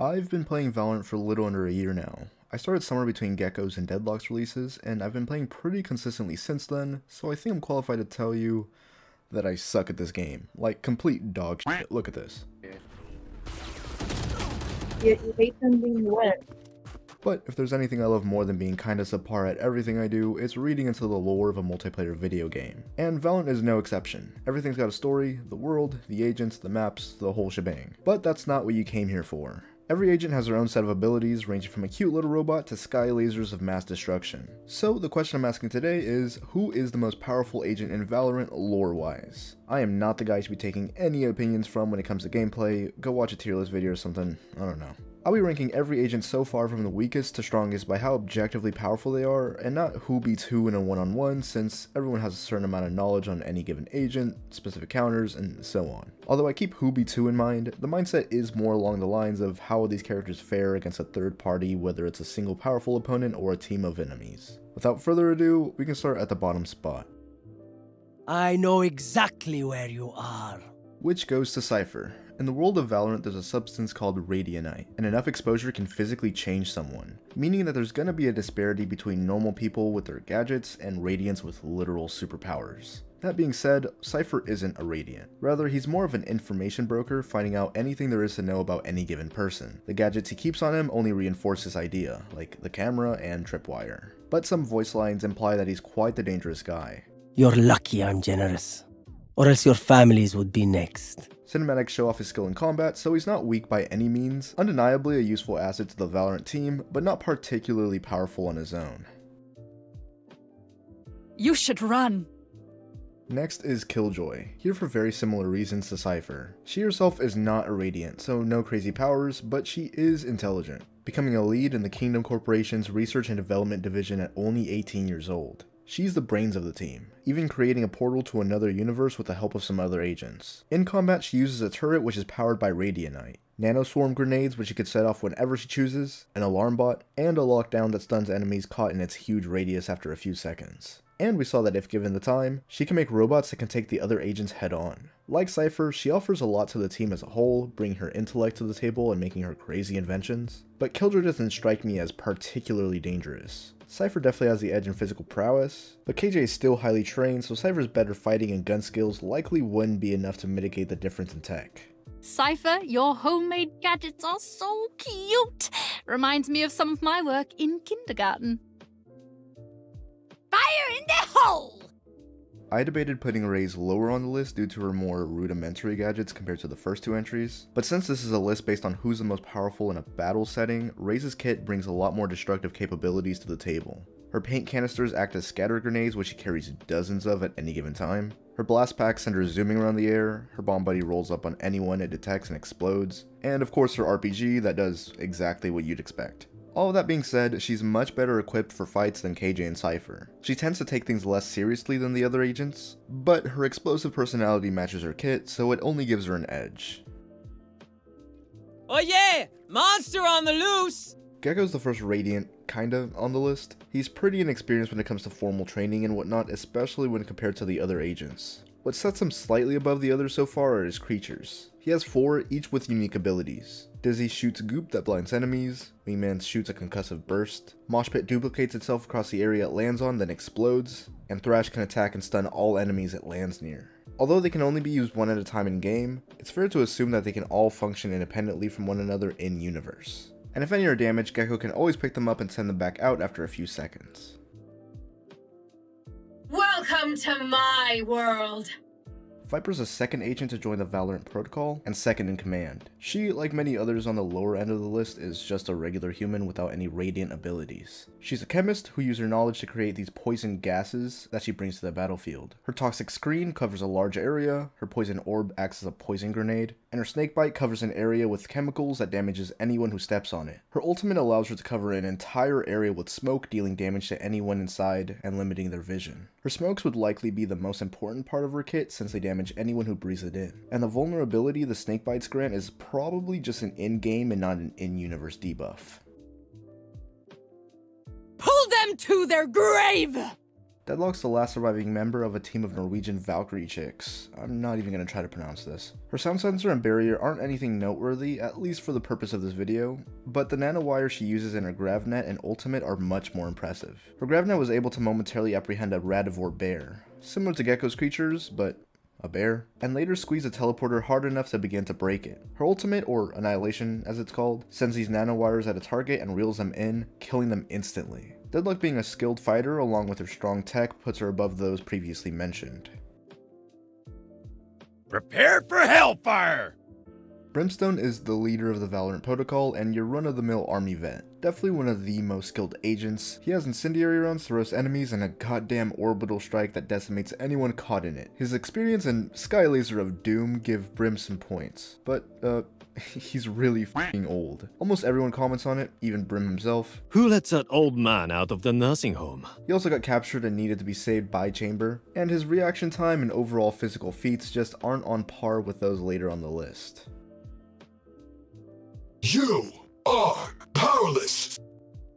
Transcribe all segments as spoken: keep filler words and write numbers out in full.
I've been playing Valorant for a little under a year now. I started somewhere between Gekko's and Deadlock's releases, and I've been playing pretty consistently since then, so I think I'm qualified to tell you that I suck at this game. Like, complete dog shit. Look at this. You hate something wet. But if there's anything I love more than being kinda subpar at everything I do, it's reading into the lore of a multiplayer video game. And Valorant is no exception. Everything's got a story, the world, the agents, the maps, the whole shebang. But that's not what you came here for. Every agent has their own set of abilities, ranging from a cute little robot to Skye lasers of mass destruction. So the question I'm asking today is, who is the most powerful agent in Valorant lore-wise? I am not the guy to be taking any opinions from when it comes to gameplay. Go watch a tier list video or something, I don't know. I'll be ranking every agent so far from the weakest to strongest by how objectively powerful they are, and not who beats who in a one-on-one, since everyone has a certain amount of knowledge on any given agent, specific counters, and so on. Although I keep who beats who in mind, the mindset is more along the lines of how will these characters fare against a third party, whether it's a single powerful opponent or a team of enemies. Without further ado, we can start at the bottom spot. I know exactly where you are. Which goes to Cypher. In the world of Valorant, there's a substance called Radianite, and enough exposure can physically change someone, meaning that there's gonna be a disparity between normal people with their gadgets and Radiants with literal superpowers. That being said, Cypher isn't a Radiant. Rather, he's more of an information broker, finding out anything there is to know about any given person. The gadgets he keeps on him only reinforce this idea, like the camera and tripwire. But some voice lines imply that he's quite the dangerous guy. You're lucky I'm generous, or else your families would be next. Cinematics show off his skill in combat, so he's not weak by any means, undeniably a useful asset to the Valorant team, but not particularly powerful on his own. You should run! Next is Killjoy, here for very similar reasons to Cypher. She herself is not a Radiant, so no crazy powers, but she is intelligent, becoming a lead in the Kingdom Corporation's Research and Development Division at only eighteen years old. She's the brains of the team, even creating a portal to another universe with the help of some other agents. In combat, she uses a turret which is powered by Radianite, nanoswarm grenades which she could set off whenever she chooses, an alarm bot, and a lockdown that stuns enemies caught in its huge radius after a few seconds. And we saw that if given the time, she can make robots that can take the other agents head on. Like Cypher, she offers a lot to the team as a whole, bringing her intellect to the table and making her crazy inventions, but Killjoy doesn't strike me as particularly dangerous. Cypher definitely has the edge in physical prowess, but K J is still highly trained, so Cypher's better fighting and gun skills likely wouldn't be enough to mitigate the difference in tech. Cypher, your homemade gadgets are so cute! Reminds me of some of my work in kindergarten. Fire in the hole! I debated putting Raze lower on the list due to her more rudimentary gadgets compared to the first two entries, but since this is a list based on who's the most powerful in a battle setting, Raze's kit brings a lot more destructive capabilities to the table. Her paint canisters act as scatter grenades, which she carries dozens of at any given time. Her blast packs send her zooming around the air, her bomb buddy rolls up on anyone it detects and explodes, and of course her R P G that does exactly what you'd expect. All that being said, she's much better equipped for fights than K J and Cypher. She tends to take things less seriously than the other agents, but her explosive personality matches her kit, so it only gives her an edge. Oh yeah! Monster on the loose! Gekko's the first Radiant, kinda, on the list. He's pretty inexperienced when it comes to formal training and whatnot, especially when compared to the other agents. What sets him slightly above the others so far are his creatures. He has four, each with unique abilities. Dizzy shoots goop that blinds enemies, Wingman shoots a concussive burst, Moshpit duplicates itself across the area it lands on then explodes, and Thrash can attack and stun all enemies it lands near. Although they can only be used one at a time in game, it's fair to assume that they can all function independently from one another in universe. And if any are damaged, Gekko can always pick them up and send them back out after a few seconds. Welcome to my world! Viper's the second agent to join the Valorant Protocol, and second in command. She, like many others on the lower end of the list, is just a regular human without any Radiant abilities. She's a chemist who uses her knowledge to create these poison gases that she brings to the battlefield. Her toxic screen covers a large area, her poison orb acts as a poison grenade, and her snakebite covers an area with chemicals that damages anyone who steps on it. Her ultimate allows her to cover an entire area with smoke, dealing damage to anyone inside and limiting their vision. Her smokes would likely be the most important part of her kit since they damage anyone who breathes it in, and the vulnerability the snakebites grant is probably just an in-game and not an in-universe debuff. Pull them to their grave! Deadlock's the last surviving member of a team of Norwegian Valkyrie chicks. I'm not even going to try to pronounce this. Her sound sensor and barrier aren't anything noteworthy, at least for the purpose of this video, but the nanowire she uses in her gravnet and ultimate are much more impressive. Her gravnet was able to momentarily apprehend a radivore bear, similar to Gekko's creatures, but a bear, and later squeeze a teleporter hard enough to begin to break it. Her ultimate, or annihilation as it's called, sends these nanowires at a target and reels them in, killing them instantly. Deadlock, being a skilled fighter along with her strong tech, puts her above those previously mentioned. Prepare for hellfire! Brimstone is the leader of the Valorant Protocol and your run-of-the-mill army vet. Definitely one of the most skilled agents. He has incendiary rounds to roast enemies and a goddamn orbital strike that decimates anyone caught in it. His experience and Sky Laser of Doom give Brim some points, but uh, he's really f***ing old. Almost everyone comments on it, even Brim himself. Who lets that old man out of the nursing home? He also got captured and needed to be saved by Chamber, and his reaction time and overall physical feats just aren't on par with those later on the list. You are powerless!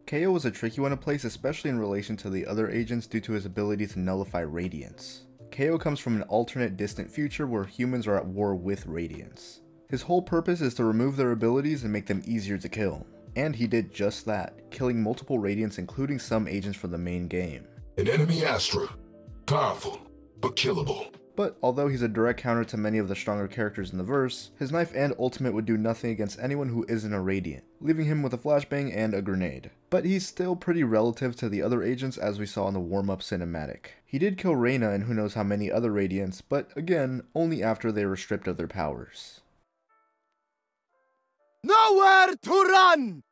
K O was a tricky one to place, especially in relation to the other agents due to his ability to nullify Radiance. K O comes from an alternate distant future where humans are at war with Radiance. His whole purpose is to remove their abilities and make them easier to kill. And he did just that, killing multiple Radiance including some agents from the main game. An enemy Astra. Powerful, but killable. But although he's a direct counter to many of the stronger characters in the verse, his knife and ultimate would do nothing against anyone who isn't a Radiant, leaving him with a flashbang and a grenade. But he's still pretty relative to the other agents as we saw in the warm-up cinematic. He did kill Reyna and who knows how many other Radiants, but again, only after they were stripped of their powers. Nowhere to run!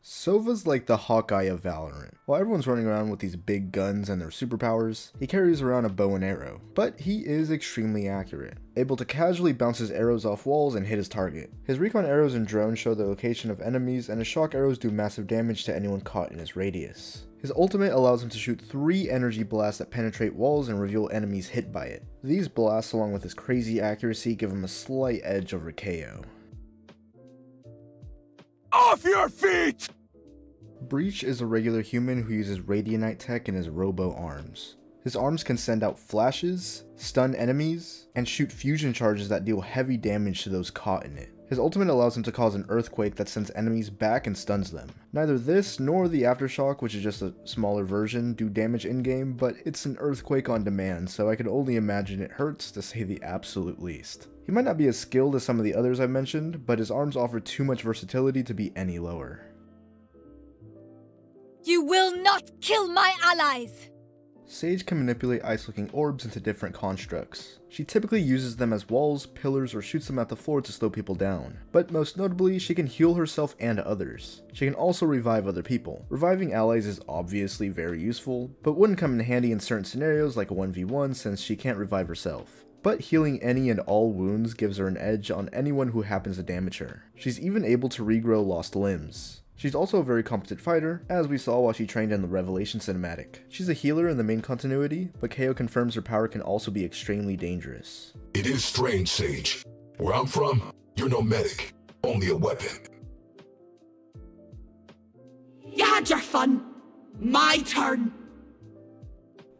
Sova's like the Hawkeye of Valorant. While everyone's running around with these big guns and their superpowers, he carries around a bow and arrow, but he is extremely accurate, able to casually bounce his arrows off walls and hit his target. His recon arrows and drones show the location of enemies, and his shock arrows do massive damage to anyone caught in his radius. His ultimate allows him to shoot three energy blasts that penetrate walls and reveal enemies hit by it. These blasts, along with his crazy accuracy, give him a slight edge over K O. Off your feet! Breach is a regular human who uses Radianite tech in his robo arms. His arms can send out flashes, stun enemies, and shoot fusion charges that deal heavy damage to those caught in it. His ultimate allows him to cause an earthquake that sends enemies back and stuns them. Neither this nor the aftershock, which is just a smaller version, do damage in-game, but it's an earthquake on demand, so I could only imagine it hurts to say the absolute least. He might not be as skilled as some of the others I mentioned, but his arms offer too much versatility to be any lower. You will not kill my allies! Sage can manipulate ice-looking orbs into different constructs. She typically uses them as walls, pillars, or shoots them at the floor to slow people down. But most notably, she can heal herself and others. She can also revive other people. Reviving allies is obviously very useful, but wouldn't come in handy in certain scenarios like a one v one since she can't revive herself. But healing any and all wounds gives her an edge on anyone who happens to damage her. She's even able to regrow lost limbs. She's also a very competent fighter, as we saw while she trained in the Revelation cinematic. She's a healer in the main continuity, but K O confirms her power can also be extremely dangerous. It is strange, Sage. Where I'm from, you're no medic, only a weapon. You had your fun. My turn.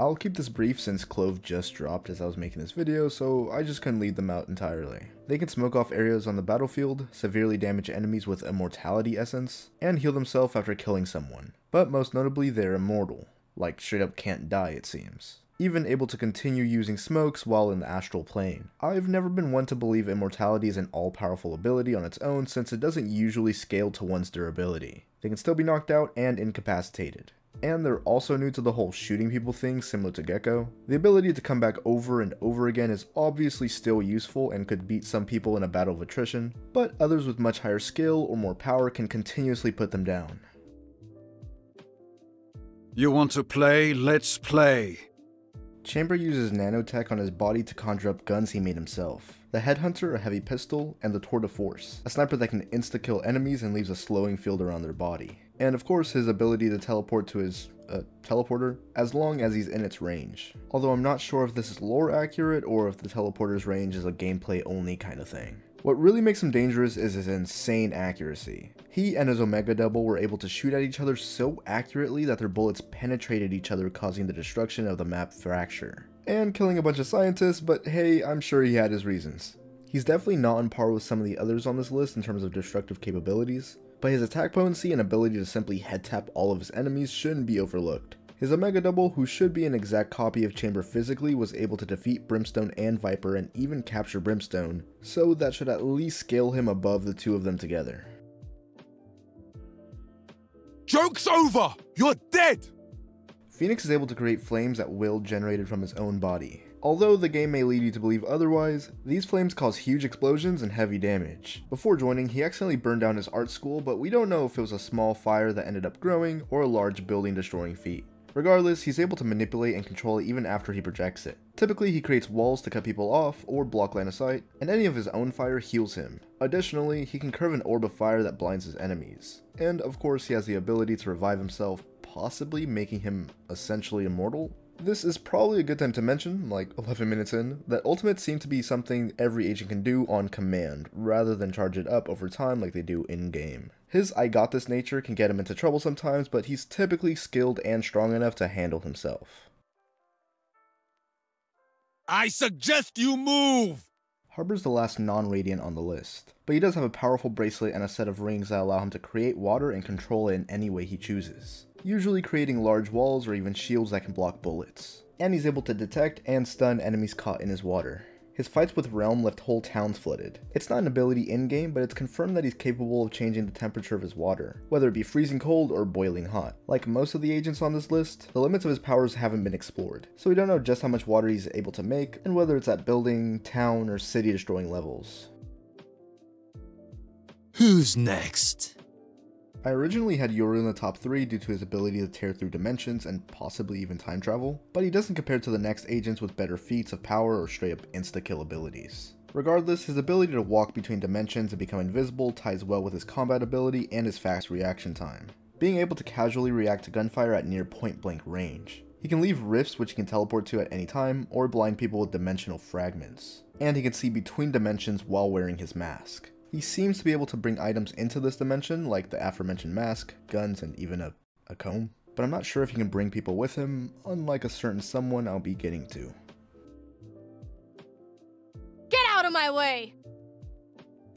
I'll keep this brief since Clove just dropped as I was making this video, so I just couldn't leave them out entirely. They can smoke off areas on the battlefield, severely damage enemies with immortality essence, and heal themselves after killing someone. But most notably, they're immortal. Like, straight up can't die, it seems. Even able to continue using smokes while in the astral plane. I've never been one to believe immortality is an all-powerful ability on its own since it doesn't usually scale to one's durability. They can still be knocked out and incapacitated. And they're also new to the whole shooting people thing, similar to Gekko. The ability to come back over and over again is obviously still useful and could beat some people in a battle of attrition, but others with much higher skill or more power can continuously put them down. You want to play? Let's play! Chamber uses nanotech on his body to conjure up guns he made himself. The Headhunter, a heavy pistol, and the Tour de Force, a sniper that can insta-kill enemies and leaves a slowing field around their body. And of course his ability to teleport to his, uh, teleporter, as long as he's in its range. Although I'm not sure if this is lore accurate or if the teleporter's range is a gameplay only kind of thing. What really makes him dangerous is his insane accuracy. He and his Omega Double were able to shoot at each other so accurately that their bullets penetrated each other, causing the destruction of the map Fracture. And killing a bunch of scientists, but hey, I'm sure he had his reasons. He's definitely not on par with some of the others on this list in terms of destructive capabilities, but his attack potency and ability to simply head tap all of his enemies shouldn't be overlooked. His Omega Double, who should be an exact copy of Chamber physically, was able to defeat Brimstone and Viper and even capture Brimstone, so that should at least scale him above the two of them together. Joke's over! You're dead! Phoenix is able to create flames at will generated from his own body. Although the game may lead you to believe otherwise, these flames cause huge explosions and heavy damage. Before joining, he accidentally burned down his art school, but we don't know if it was a small fire that ended up growing or a large building destroying feat. Regardless, he's able to manipulate and control it even after he projects it. Typically, he creates walls to cut people off or block line of sight, and any of his own fire heals him. Additionally, he can curve an orb of fire that blinds his enemies. And of course, he has the ability to revive himself, possibly making him essentially immortal. This is probably a good time to mention, like eleven minutes in, that ultimates seem to be something every agent can do on command, rather than charge it up over time like they do in-game. His I got this nature can get him into trouble sometimes, but he's typically skilled and strong enough to handle himself. I suggest you move! Harbor's the last non-Radiant on the list, but he does have a powerful bracelet and a set of rings that allow him to create water and control it in any way he chooses, usually creating large walls or even shields that can block bullets. And he's able to detect and stun enemies caught in his water. His fights with Realm left whole towns flooded. It's not an ability in-game, but it's confirmed that he's capable of changing the temperature of his water, whether it be freezing cold or boiling hot. Like most of the agents on this list, the limits of his powers haven't been explored, so we don't know just how much water he's able to make, and whether it's at building, town, or city-destroying levels. Who's next? I originally had Yoru in the top three due to his ability to tear through dimensions and possibly even time travel, but he doesn't compare to the next agents with better feats of power or straight up insta-kill abilities. Regardless, his ability to walk between dimensions and become invisible ties well with his combat ability and his fast reaction time, being able to casually react to gunfire at near point-blank range. He can leave rifts which he can teleport to at any time, or blind people with dimensional fragments, and he can see between dimensions while wearing his mask. He seems to be able to bring items into this dimension, like the aforementioned mask, guns, and even a, a comb. But I'm not sure if he can bring people with him, unlike a certain someone I'll be getting to. Get out of my way!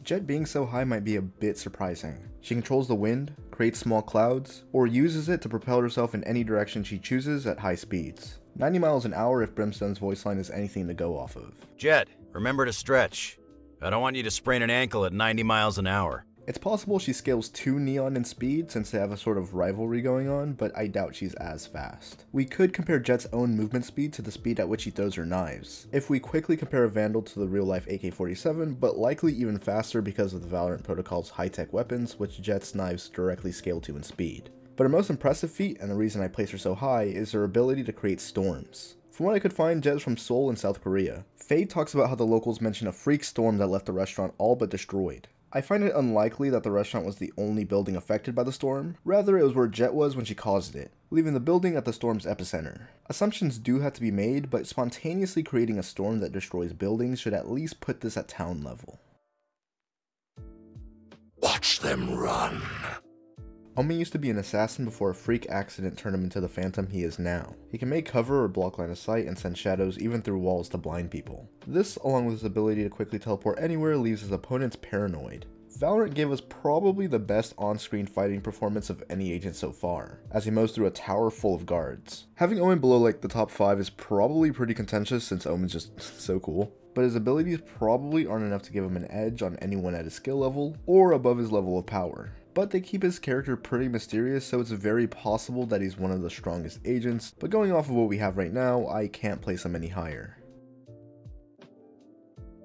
Jet being so high might be a bit surprising. She controls the wind, creates small clouds, or uses it to propel herself in any direction she chooses at high speeds. ninety miles an hour if Brimstone's voice line is anything to go off of. Jet, remember to stretch. I don't want you to sprain an ankle at ninety miles an hour. It's possible she scales to Neon in speed since they have a sort of rivalry going on, but I doubt she's as fast. We could compare Jet's own movement speed to the speed at which she throws her knives, if we quickly compare a Vandal to the real-life A K forty-seven, but likely even faster because of the Valorant Protocol's high-tech weapons, which Jet's knives directly scale to in speed. But her most impressive feat, and the reason I place her so high, is her ability to create storms. From what I could find, Jet is from Seoul in South Korea. Fade talks about how the locals mention a freak storm that left the restaurant all but destroyed. I find it unlikely that the restaurant was the only building affected by the storm, rather it was where Jet was when she caused it, leaving the building at the storm's epicenter. Assumptions do have to be made, but spontaneously creating a storm that destroys buildings should at least put this at town level. Watch them run. Omen used to be an assassin before a freak accident turned him into the phantom he is now. He can make cover or block line of sight and send shadows even through walls to blind people. This, along with his ability to quickly teleport anywhere, leaves his opponents paranoid. Valorant gave us probably the best on-screen fighting performance of any agent so far, as he mows through a tower full of guards. Having Omen below like the top five is probably pretty contentious since Omen's just so cool, but his abilities probably aren't enough to give him an edge on anyone at his skill level or above his level of power. But they keep his character pretty mysterious, so it's very possible that he's one of the strongest agents, but going off of what we have right now, I can't place him any higher.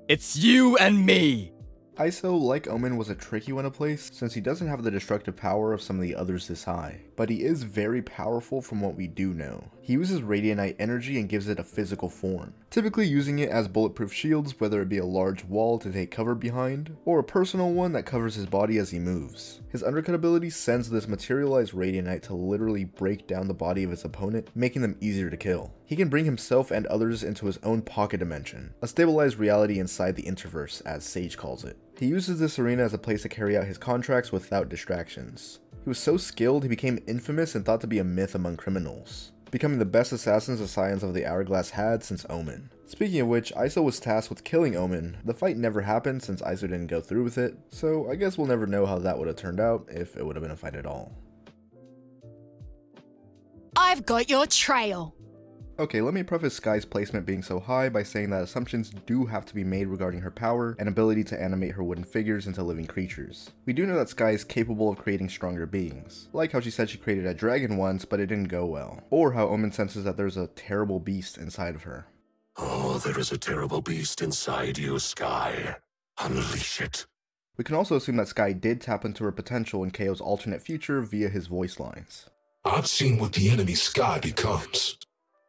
It's you and me! Iso, like Omen, was a tricky one to place since he doesn't have the destructive power of some of the others this high, but he is very powerful from what we do know. He uses Radianite energy and gives it a physical form, typically using it as bulletproof shields, whether it be a large wall to take cover behind, or a personal one that covers his body as he moves. His undercut ability sends this materialized Radianite to literally break down the body of his opponent, making them easier to kill. He can bring himself and others into his own pocket dimension, a stabilized reality inside the Interverse, as Sage calls it. He uses this arena as a place to carry out his contracts without distractions. He was so skilled he became infamous and thought to be a myth among criminals, becoming the best assassins the Scions of the Hourglass had since Omen. Speaking of which, Iso was tasked with killing Omen. The fight never happened since Iso didn't go through with it, so I guess we'll never know how that would have turned out, if it would have been a fight at all. I've got your trail! Okay, let me preface Skye's placement being so high by saying that assumptions do have to be made regarding her power and ability to animate her wooden figures into living creatures. We do know that Skye is capable of creating stronger beings, like how she said she created a dragon once but it didn't go well, or how Omen senses that there's a terrible beast inside of her. Oh, there is a terrible beast inside you, Skye. Unleash it. We can also assume that Skye did tap into her potential in K O's alternate future via his voice lines. I've seen what the enemy Skye becomes.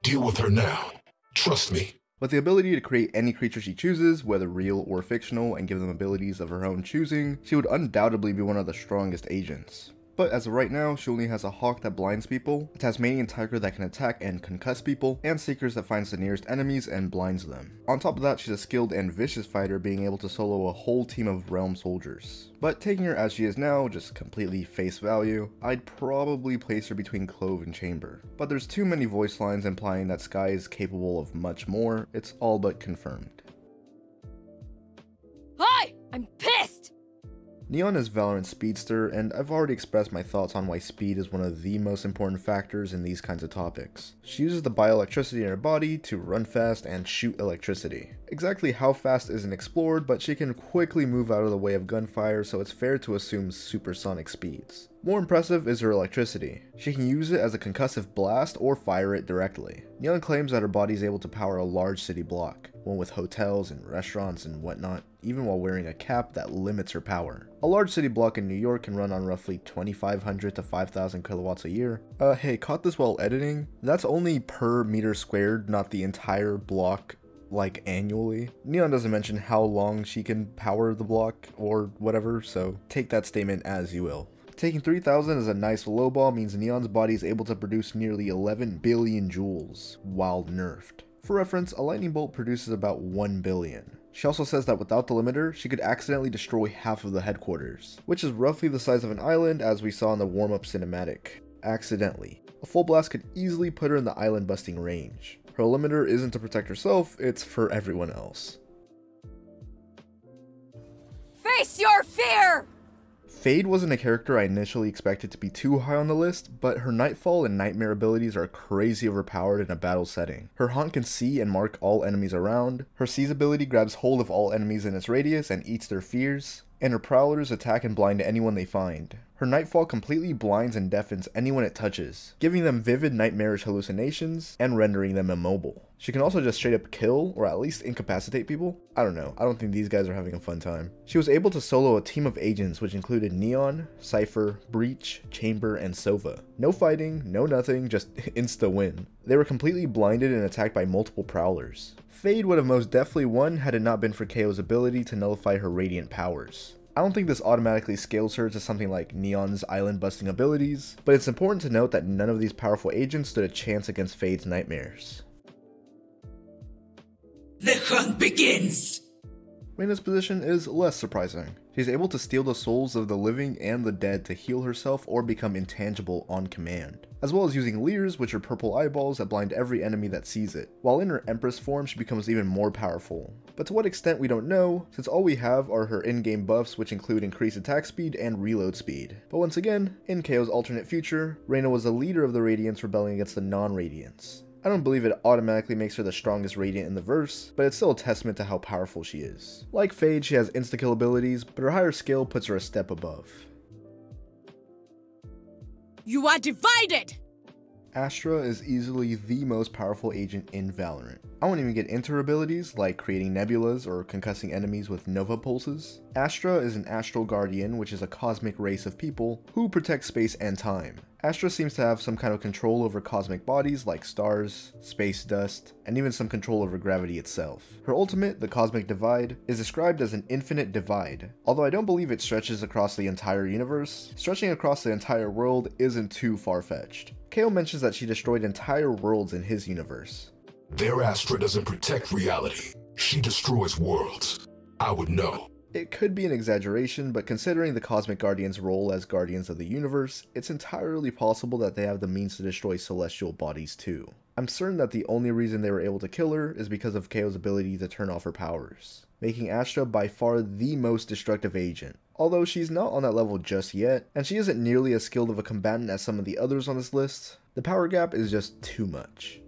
Deal with her now. Trust me. With the ability to create any creature she chooses, whether real or fictional, and give them abilities of her own choosing, she would undoubtedly be one of the strongest agents. But as of right now, she only has a hawk that blinds people, a Tasmanian tiger that can attack and concuss people, and Seekers that finds the nearest enemies and blinds them. On top of that, she's a skilled and vicious fighter, being able to solo a whole team of Realm soldiers. But taking her as she is now, just completely face value, I'd probably place her between Clove and Chamber. But there's too many voice lines implying that Skye is capable of much more. It's all but confirmed. Hi! I'm pissed! Neon is Valorant's speedster, and I've already expressed my thoughts on why speed is one of the most important factors in these kinds of topics. She uses the bioelectricity in her body to run fast and shoot electricity. Exactly how fast isn't explored, but she can quickly move out of the way of gunfire, so it's fair to assume supersonic speeds. More impressive is her electricity. She can use it as a concussive blast or fire it directly. Neon claims that her body is able to power a large city block, one with hotels and restaurants and whatnot, even while wearing a cap that limits her power. A large city block in New York can run on roughly twenty-five hundred to five thousand kilowatts a year. Uh, hey, caught this while editing? That's only per meter squared, not the entire block, like annually. Neon doesn't mention how long she can power the block or whatever, so take that statement as you will. Taking three thousand as a nice lowball means Neon's body is able to produce nearly eleven billion joules while nerfed. For reference, a lightning bolt produces about one billion. She also says that without the limiter, she could accidentally destroy half of the headquarters, which is roughly the size of an island as we saw in the warm-up cinematic. Accidentally. A full blast could easily put her in the island-busting range. Her limiter isn't to protect herself, it's for everyone else. Face your fear! Fade wasn't a character I initially expected to be too high on the list, but her Nightfall and Nightmare abilities are crazy overpowered in a battle setting. Her Haunt can see and mark all enemies around, her Seize ability grabs hold of all enemies in its radius and eats their fears, and her Prowlers attack and blind anyone they find. Her Nightfall completely blinds and deafens anyone it touches, giving them vivid nightmarish hallucinations and rendering them immobile. She can also just straight up kill, or at least incapacitate people. I don't know, I don't think these guys are having a fun time. She was able to solo a team of agents which included Neon, Cypher, Breach, Chamber, and Sova. No fighting, no nothing, just insta-win. They were completely blinded and attacked by multiple Prowlers. Fade would have most definitely won had it not been for K O's ability to nullify her radiant powers. I don't think this automatically scales her to something like Neon's island-busting abilities, but it's important to note that none of these powerful agents stood a chance against Fade's nightmares. The hunt begins! Reyna's position is less surprising. She's able to steal the souls of the living and the dead to heal herself or become intangible on command, as well as using leers, which are purple eyeballs that blind every enemy that sees it. While in her Empress form, she becomes even more powerful, but to what extent we don't know, since all we have are her in-game buffs which include increased attack speed and reload speed. But once again, in K O's alternate future, Reyna was the leader of the Radiants rebelling against the non-Radiants. I don't believe it automatically makes her the strongest Radiant in the verse, but it's still a testament to how powerful she is. Like Fade, she has insta-kill abilities, but her higher skill puts her a step above. You are divided! Astra is easily the most powerful agent in Valorant. I won't even get into her abilities, like creating nebulas or concussing enemies with Nova pulses. Astra is an Astral Guardian, which is a cosmic race of people who protect space and time. Astra seems to have some kind of control over cosmic bodies like stars, space dust, and even some control over gravity itself. Her ultimate, the Cosmic Divide, is described as an infinite divide. Although I don't believe it stretches across the entire universe, stretching across the entire world isn't too far-fetched. K O mentions that she destroyed entire worlds in his universe. Their Astra doesn't protect reality. She destroys worlds. I would know. It could be an exaggeration, but considering the Cosmic Guardians' role as Guardians of the Universe, it's entirely possible that they have the means to destroy celestial bodies too. I'm certain that the only reason they were able to kill her is because of K O's ability to turn off her powers, making Astra by far the most destructive agent. Although she's not on that level just yet, and she isn't nearly as skilled of a combatant as some of the others on this list, the power gap is just too much.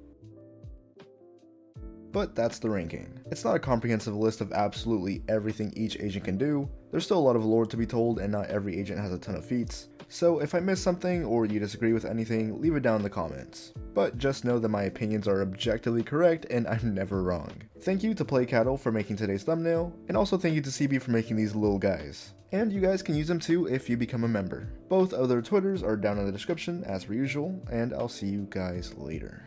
But that's the ranking. It's not a comprehensive list of absolutely everything each agent can do. There's still a lot of lore to be told and not every agent has a ton of feats. So if I miss something or you disagree with anything, leave it down in the comments. But just know that my opinions are objectively correct and I'm never wrong. Thank you to PlagueCattle for making today's thumbnail, and also thank you to C B for making these little guys. And you guys can use them too if you become a member. Both of their Twitters are down in the description as per usual, and I'll see you guys later.